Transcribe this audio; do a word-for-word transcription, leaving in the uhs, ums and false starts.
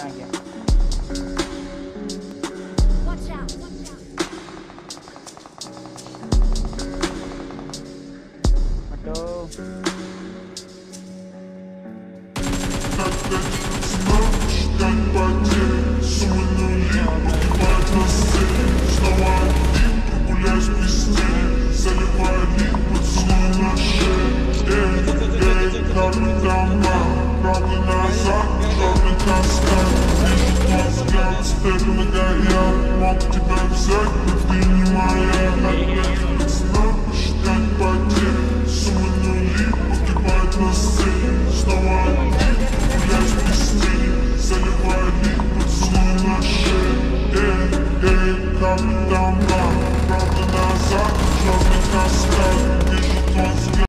Copenhagen. Watch out, watch out. Hello. Мог тебя взять, но ты не моя.